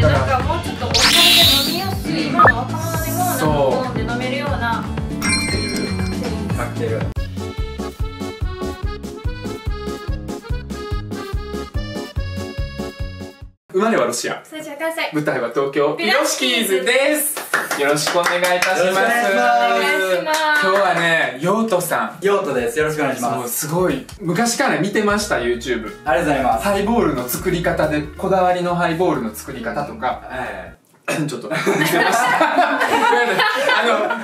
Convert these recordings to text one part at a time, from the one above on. ってなんかもうちょっとお酒飲みやすい、今の若者でもなんか飲んで飲めるようなカクテル。生まれはロシア、最初は関西、舞台は東京、ピロシキーズです。よろしくお願いいたします。今日はね、ヨートさん。ヨートです。よろしくお願いします。すごい昔から見てました YouTube。ありがとうございます。ハイボールの作り方で、こだわりのハイボールの作り方とか、ちょっと見てました。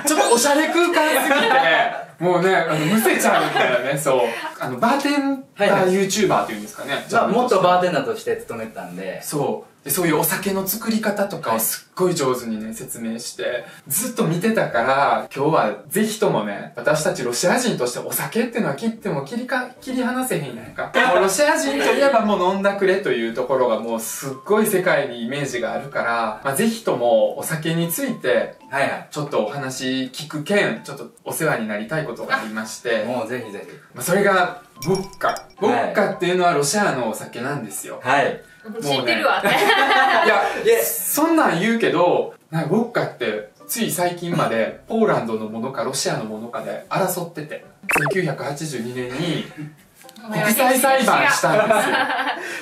ちょっとおしゃれ空間すぎて。もうね、むせちゃうみたいなね、そう。バーテンダー YouTuber っていうんですかね。じゃあ、元バーテンダーとして勤めてたんで。そう。で、そういうお酒の作り方とかをすっごい上手にね、説明して、ずっと見てたから、今日はぜひともね、私たちロシア人としてお酒っていうのは切っても切り離せへんやんか。もうロシア人といえばもう飲んだくれというところがもうすっごい世界にイメージがあるから、まあ、ぜひともお酒について、ちょっとお話聞く件、ちょっとお世話になりたいことがありまして。もうぜひぜひ。まあそれが、ボッカ。ボッカっていうのはロシアのお酒なんですよ。はい。知ってるわ。いや、そんなん言うけど、ボッカって、つい最近まで、ポーランドのものかロシアのものかで争ってて、1982年に、国際裁判したんですよ。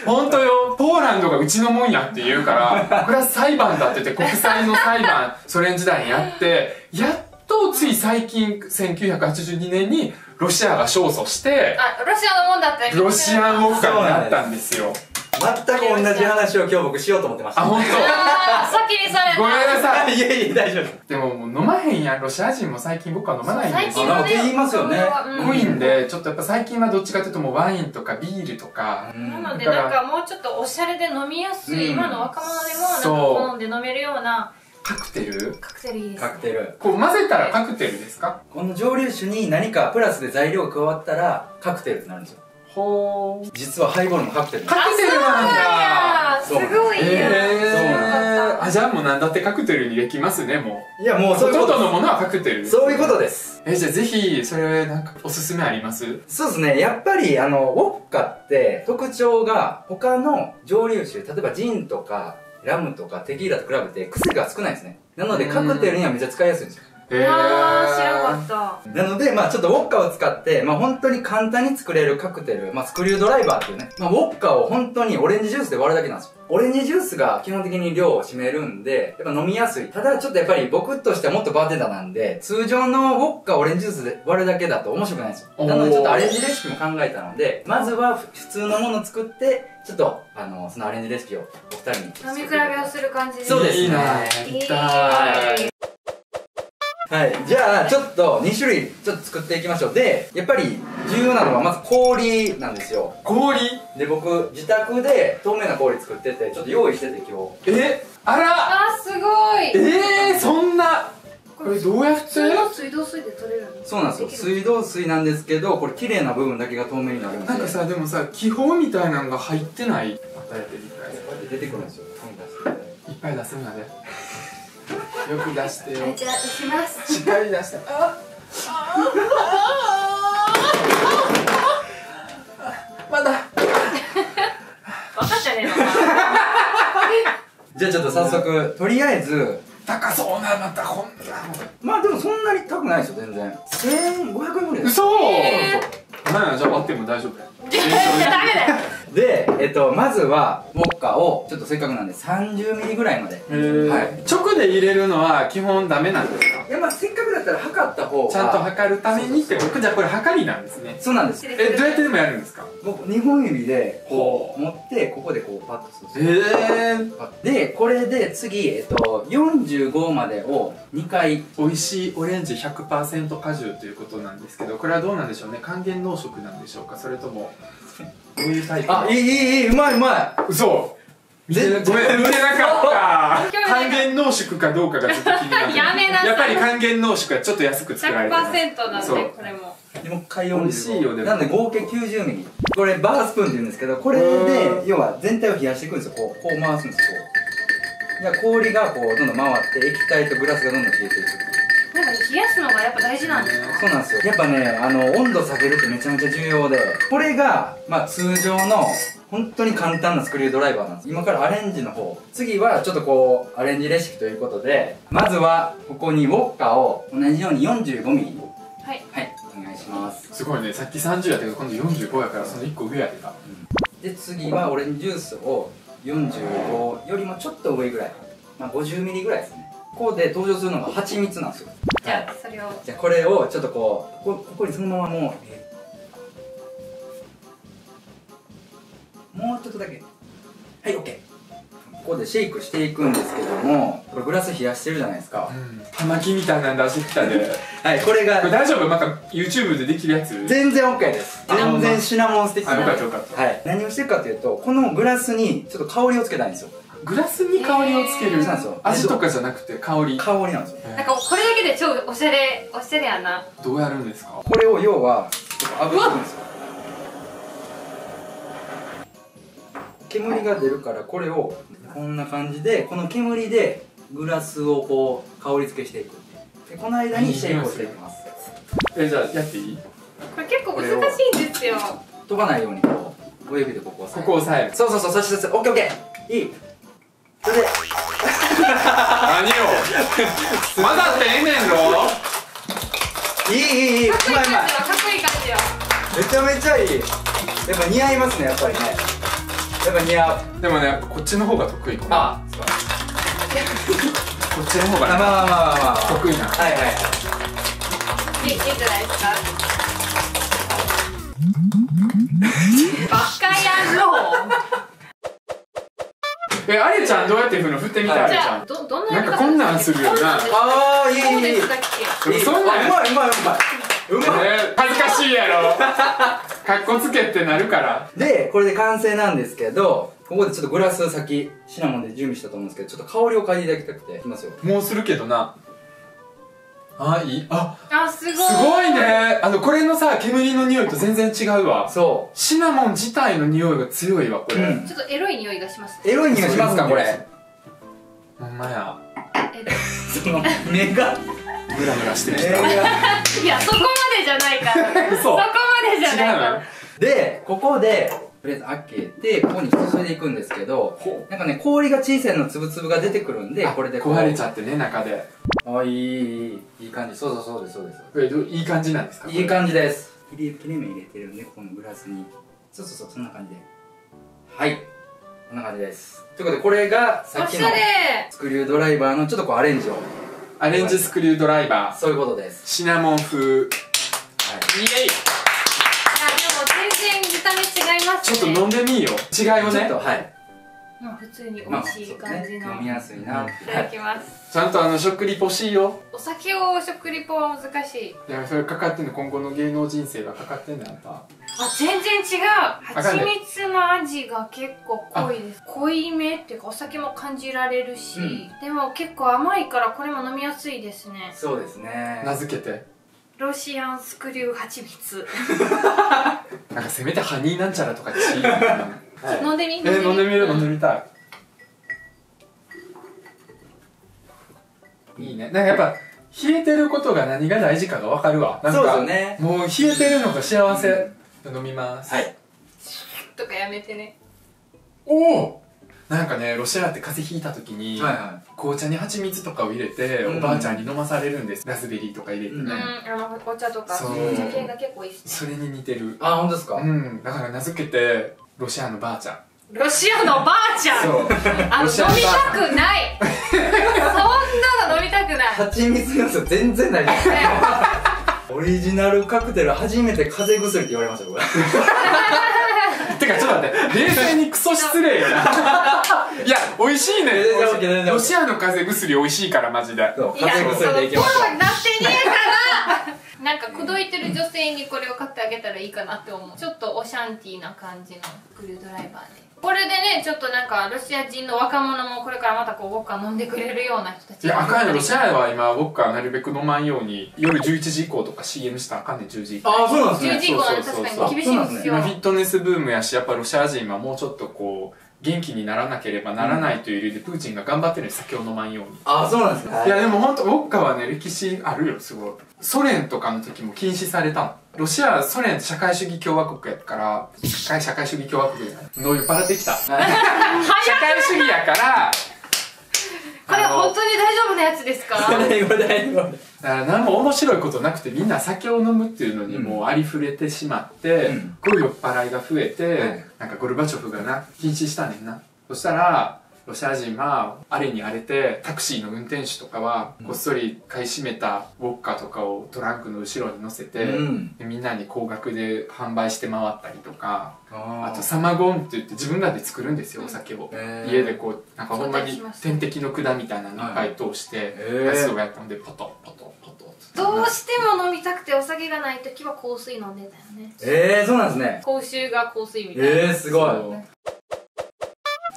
本当よ、ポーランドがうちのもんやって言うから、これは裁判だって言って、国際の裁判、ソ連時代にやって、やっとつい最近、1982年に、ロシアが勝訴して、ロシアのもんだってロシアのもんかになったんですよ。全く同じ話を今日僕しようと思ってました。あ、本当。先にされ。ごめんなさい。いやいや、大丈夫。でも、もう飲まへんやん。ロシア人も最近僕は飲まないんですよ。なんか言いますよね。濃いんで、ちょっとやっぱ最近はどっちかというともうワインとかビールとか。なので、なんかもうちょっとおしゃれで飲みやすい、今の若者でも飲んで飲めるような。カクテル？カクテルいいです。カクテル。こう混ぜたらカクテルですか？この蒸留酒に何かプラスで材料が加わったら、カクテルってなるんですよ。実はハイボールもカクテル。カクテルなんだ。すごい。あ、じゃあもう何だってカクテルにできますね、もう。いや、もうそういうこと。外のものはカクテル。そういうことです。じゃあぜひ、それ、なんか、おすすめあります？そうですね。やっぱり、ウォッカって特徴が、他の蒸留酒、例えばジンとか、ラムとか、テキーラと比べて癖が少ないですね。なので、カクテルにはめっちゃ使いやすいんですよ。ああ、知らなかった。なので、まあちょっとウォッカを使って、まあ本当に簡単に作れるカクテル、まあスクリュードライバーっていうね、まあウォッカを本当にオレンジジュースで割るだけなんですよ。オレンジジュースが基本的に量を占めるんで、やっぱ飲みやすい。ただちょっとやっぱり僕としてはもっとバーテンダーなんで、通常のウォッカオレンジジュースで割るだけだと面白くないんですよ。なのでちょっとアレンジレシピも考えたので、まずは普通のものを作って、ちょっと、そのアレンジレシピをお二人に。飲み比べをする感じですね。そうですね。いいなぁ。はい。じゃあ、ちょっと2種類、ちょっと作っていきましょう。で、やっぱり重要なのは、まず氷なんですよ。氷？で、僕、自宅で透明な氷作ってて、ちょっと用意してて、今日。あらあ、すごい。そんな。これどうやって？水道水で取れるの？そうなんですよ。水道水なんですけど、これ綺麗な部分だけが透明になるんで。なんかさ、でもさ、気泡みたいなのが入ってない。こうやって出てくるんですよ。いっぱい出すんだね。よく出してよ。じゃあ、出します。しっかり出して。まだ。分かっちゃねえの。じゃあ、ちょっと早速、とりあえず。高そうな、また、こんな。まあ、でも、そんなに高くないですよ、全然。1500円ぐらい。嘘。なんや、じゃあ、割っても大丈夫。ダメだよ。で、まずは、ウォッカを、ちょっとせっかくなんで、30ミリぐらいまで。直で入れるのは、基本ダメなんですか？いや、まあ、せっかくだったら測った方が。ちゃんと測るためにって、僕、じゃあこれ、測りなんですね。そうなんです。どうやってでもやるんですか？僕、2本指で、こう、持って、ここでこう、パッとする。で、これで、次、45までを2回。美味しいオレンジ 100% 果汁ということなんですけど、これはどうなんでしょうね。還元濃縮なんでしょうか？それとも、どういうタイプ？あ、いい、うまいうまい。嘘。ごめん、見てなかった。還元濃縮かどうかがちょっと気になる。やめなさい。やっぱり還元濃縮はちょっと安く作られてる。100% なんで、これも。でも、美味しいよね。なんで、合計90ミリ。これ、バースプーンって言うんですけど、これで、要は全体を冷やしていくんですよ。こう回すんですよ、こう。氷がこう、どんどん回って、液体とグラスがどんどん消えていく。なんか冷やすのがやっぱ大事なんですよ。そうなんですよ。やっぱね、温度下げるってめちゃめちゃ重要で、これが、まあ通常の本当に簡単なスクリュードライバーなんです。今からアレンジの方、次はちょっとこうアレンジレシピということで、まずはここにウォッカを同じように 45mm、 はい、はい、お願いします。すごいね、さっき30やったけど今度45やからその1個上やってた、うん、で次はオレンジジュースを45よりもちょっと上ぐらい、まあ、50mm ぐらいですね。ここで登場するのが蜂蜜なんですよ。じゃあそれを、じゃあこれをちょっとこうここにそのままもうもうちょっとだけ、はい、 OK。 ここでシェイクしていくんですけども、これグラス冷やしてるじゃないですか、葉巻、うん、みたいなん出してきたではい、これがこれ大丈夫、なんか YouTube でできるやつ全然 OK です。全然シナモンスティックな、はい、何をしてるかというと、このグラスにちょっと香りをつけたいんですよ。グラスに香りをつける、味とかじゃなくて香り、香りなんですよ。なんかこれだけで超おしゃれ、おしゃれやな。どうやるんですか？これを要は炙ってるんですよ。煙が出るからこれをこんな感じで、この煙でグラスをこう香り付けしていく。でこの間にシェイクをしていきます。じゃあやっていい？これ結構難しいんですよ。飛ばないようにこう親指でここを押さえる。ここを押さえる。そうそうそう、そしてそして、オッケーオッケー、いい。それで何を混ざってええねんぞ。いいいいいい、うまいうまい、かっこいい感じよ。めちゃめちゃいい。やっぱ似合いますね、やっぱりね。やっぱ似合う。でもね、やっぱこっちの方が得意。ああ、こっちの方がね、まあまあまあまあ得意な。はいはい、いいんじゃないですか。バカ野郎。あれちゃん、どうやって振るの？振ってみたい。あれちゃんなんかこんなんするよな。ああ、いいいいいい、そんなんうまいうまいうまいうまい。恥ずかしいやろ、かっこつけってなるから。でこれで完成なんですけど、ここでちょっとグラス、先シナモンで準備したと思うんですけど、ちょっと香りを嗅いでいただきたくていきますよ。もうするけどな。あ、いい、あっ、すごいね。これのさ、煙の匂いと全然違うわ。そう、シナモン自体の匂いが強いわ、これ。ちょっとエロい匂いがします。エロい匂いしますか、これ。ほんまや、その目がムラムラしてる。いや、そこまでじゃないから、そこまでじゃないから。でここでとりあえず開けて、ここに注いでいくんですけど、なんかね、氷が小さいのつぶつぶが出てくるんで、これで壊れちゃってね、中で。あ、いい感じ。そうそうそうですそうです。いい感じなんですか？いい感じです。切れ目入れてるんで、ここのグラスに。そうそうそう、そんな感じで、はい、こんな感じです。ということで、これがさっきのスクリュードライバーのちょっとこうアレンジを、アレンジスクリュードライバー、そういうことです。シナモン風、はい、イエイ。いやでも全然見た目違いますね。ちょっと飲んでみよう、違いをね。ちょっと、はい、普通に美味しい感じの、飲みやすいな。いただきます。ちゃんと食リポしいよ。お酒を食リポは難しい。いや、それかかってんの、今後の芸能人生がかかってんの。あんた、あ、全然違う。蜂蜜の味が結構濃いです。濃いめっていうか、お酒も感じられるし、でも結構甘いから、これも飲みやすいですね。そうですね。名付けてロシアンスクリュー蜂蜜。なんかせめてハニーなんちゃらとかチーム飲んでみ、飲んでみる、飲んでみたい。いいね。なんかやっぱ冷えてることが何が大事かが分かるわ。なんかもう冷えてるのが幸せ。飲みます。はい、とかやめてね。おお、なんかね、ロシアって風邪ひいた時に紅茶に蜂蜜とかを入れておばあちゃんに飲まされるんです。ラズベリーとか入れてね、お茶とか紅茶系が結構いい。それに似てる。あ、本当ですか？うん、だから名付けてロシアのばあちゃん。ロシアのばあちゃん。そう。飲みたくない。そんなの飲みたくない。蜂蜜要素全然ない。オリジナルカクテル初めて風邪薬って言われました、僕。てかちょっと待って、冷静にクソ失礼よな。いや、美味しいね。ロシアの風邪薬美味しいからマジで。風邪薬でいけます。そうなってねえから。なんか口説いてる女性にこれを買ってあげたらいいかなって思う。ちょっとオシャンティーな感じのスクリュードライバーで、これでね、ちょっとなんかロシア人の若者もこれからまたこうウォッカ飲んでくれるような人たち。いや、あかんよ、ロシアは今ウォッカなるべく飲まんように夜11時以降とか CM したらあかんねん。10時以降。ああ、そうなんですね。10時以降は確かに厳しいんですよ。今フィットネスブームやし、やっぱロシア人はもうちょっとこう元気にならなければならないという理由で、プーチンが頑張ってるのに酒を飲まんように。ああ、そうなんですね。いやでも本当ウォッカはね、歴史あるよ、すごい。ソ連とかの時も禁止されたの。ロシアはソ連社会主義共和国やから、社会主義共和国じゃない。ノイパラできた。社会主義やから、これ本当に大丈夫なやつですか？だから何も面白いことなくてみんな酒を飲むっていうのにもうありふれてしまって、うん、こういう酔っ払いが増えて、はい、なんかゴルバチョフがな、禁止したねんな。そしたら、ロシア人はあれに荒れてタクシーの運転手とかはこっそり買い占めたウォッカとかをトランクの後ろに乗せて、うん、みんなに高額で販売して回ったりとか あとサマゴンって言って自分らで作るんですよ、お酒を家でこうなんかほんまに点滴の管みたいなのいっぱい通してやつをやったんでポトポトポトどうしても飲みたくてお酒がない時は香水飲んでたよね。そうなんですね。口臭が香水みたいな。すごい。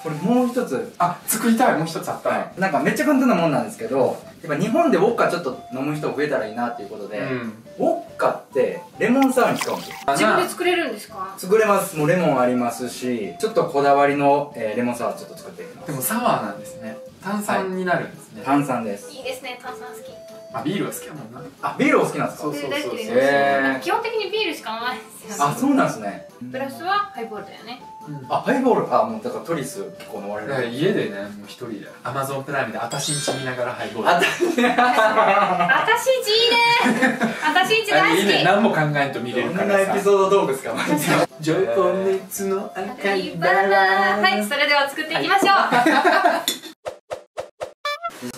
これもう一つ作りたい。もう一つあった、はい、なんかめっちゃ簡単なもんなんですけど、やっぱ日本でウォッカちょっと飲む人増えたらいいなっていうことで、ウォッカってレモンサワーに使うんですよ。自分で作れるんですか？作れます。もうレモンありますし、ちょっとこだわりの、レモンサワーちょっと作っています。でもサワーなんですね。炭酸になるんですね、はい、炭酸です。いいですね、炭酸好き。ビールは好きやもんな。ビールは好きなんですか？そうそうそう。基本的にビールしか飲まないですよね。そうなんですね。プラスはハイボールだよね。ハイボールもうだからトリス結構飲まれる。だから家でね、もう一人でアマゾンプライムで私んち見ながらハイボール。私んちいいね。私んち大好き。いいね、何も考えんと見れるからさ。こんなエピソードどうですか？情熱の赤いバラ。はい、それでは作っていきましょう。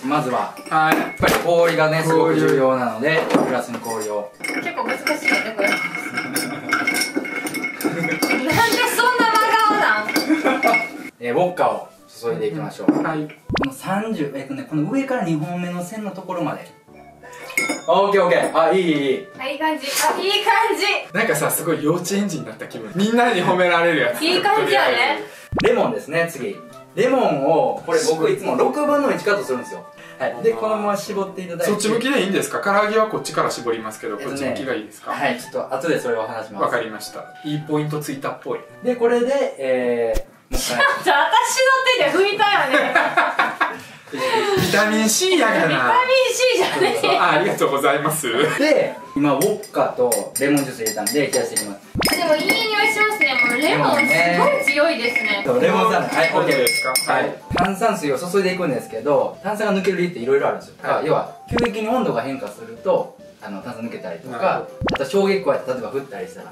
まずは、やっぱり氷がね、すごく重要なので、グラスに氷を。結構難しいね、これ。なんでそんな真顔なん？ウォッカを注いでいきましょう。はい。この30、この上から2本目の線のところまで。オッケーオッケー。いい。いい感じ。いい感じ。なんかさ、すごい幼稚園児になった気分。みんなに褒められるやつ。いい感じやね。レモンですね、次。レモンを、これ僕いつも6分の1カットするんですよ。はい。で、このまま絞っていただいて。そっち向きでいいんですか？唐揚げはこっちから絞りますけど、こっち向きがいいですか？はい。ちょっと後でそれを話します。わかりました。いいポイントついたっぽい。で、これで、ちょっと私の手で拭いたよね。ビタミン C やからな。ビタミン C じゃねえ。ありがとうございます。で、今、ウォッカとレモンジュース入れたんで、冷やしていきます。でもいい匂いしますね。もうレモンすごい強いですね。レモン酸、はい、OK ですか。はい。炭酸水を注いでいくんですけど、炭酸が抜ける理由っていろいろあるんですよ。要は急激に温度が変化すると、炭酸抜けたりとか、あと衝撃を例えば降ったりしたら、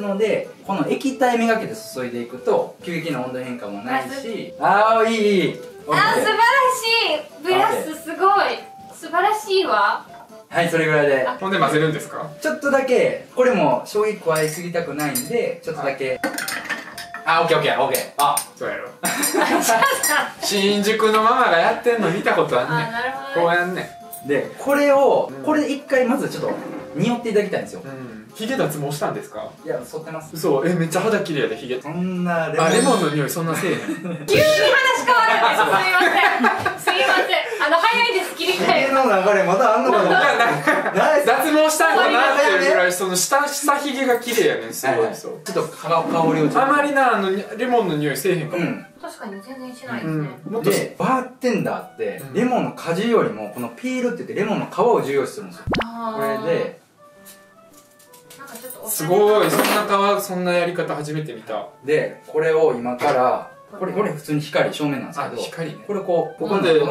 なのでこの液体めがけて注いでいくと急激な温度変化もないし、いい。素晴らしい。ブラスすごい。素晴らしいわ。はい、それぐらいで。ほんで混ぜるんですか？ちょっとだけ、これも衝撃加えすぎたくないんで、ちょっとだけ。オッケーオッケーオッケー。そうやろ。新宿のママがやってんの見たことあんねん。こうやんねん。で、これを、これで一回まずちょっと匂っていただきたいんですよ。ヒゲ脱毛したんですか？いや、剃ってます。嘘。めっちゃ肌綺麗でヒゲ。そんなレモンの匂いそんなせえへん。急に話変わるんです。すいません。早いです。切り替え。ヒゲの流れまだあんのかな。脱毛したんかなっていうぐらい、その下ヒゲが綺麗やねん。すごい。そう。ちょっと香りを。あまりなレモンの匂いせえへんかも。確かに全然しないですね。で、バーテンダーってレモンの果汁よりもこのピールって言ってレモンの皮を重要視するんですよ。これで。すごい、そんなやり方初めて見た。で、これを今から、これ普通に光、正面なんですけど、光ね。これこう、ここで、こ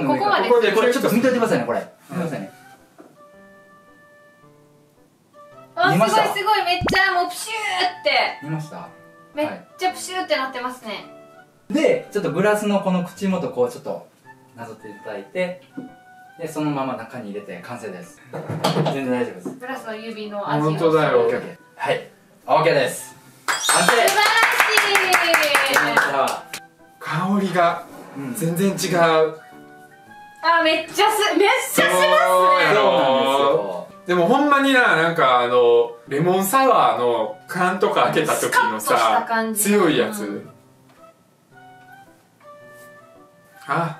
れちょっと見といてくださいね、これ。見てくださいね。すごい、めっちゃもうプシューって。見ました？めっちゃプシューってなってますね。で、ちょっとグラスのこの口元、こうちょっとなぞっていただいて、で、そのまま中に入れて完成です。全然大丈夫です。グラスの指の味を。本当だよ。はい、OK です。完成。素晴らしい。香りが全然違う。めっちゃしますね。そうなんですよ。でもほんまになんかレモンサワーの缶とか開けた時のさ、強いやつ。なんか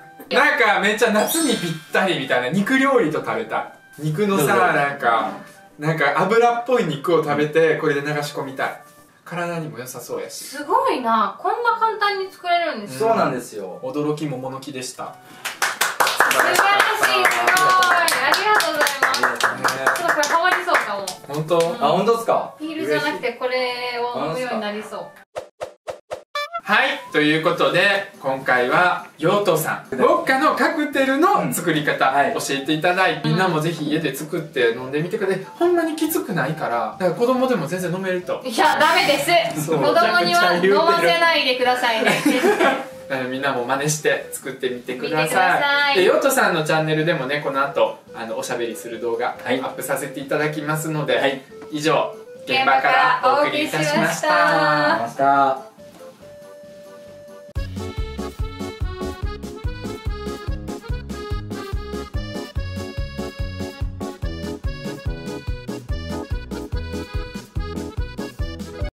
めっちゃ夏にぴったりみたいな。肉料理と食べた。肉のさ、なんか油っぽい肉を食べてこれで流し込みたい。体にも良さそうやし。すごいな、こんな簡単に作れるんですよ。そうなんですよ。驚きも物気でした。素晴らしい。すごい、ありがとうございます。ちょっとこれハマりそうかも。本本当、うん、あ、本当ですか。ビールじゃなくてこれを飲むようになりそう。はい、ということで今回はヨウトウさん、ウォッカのカクテルの作り方、うん、教えていただいて、みんなもぜひ家で作って飲んでみてください。ほんまにきつくないから、だから子供でも全然飲めると。いや、ダメです子供には飲ませないでくださいねみんなも真似して作ってみてください。ヨウトウさんのチャンネルでもね、この後おしゃべりする動画、はい、アップさせていただきますので、はい、以上現場からお送りいたしました。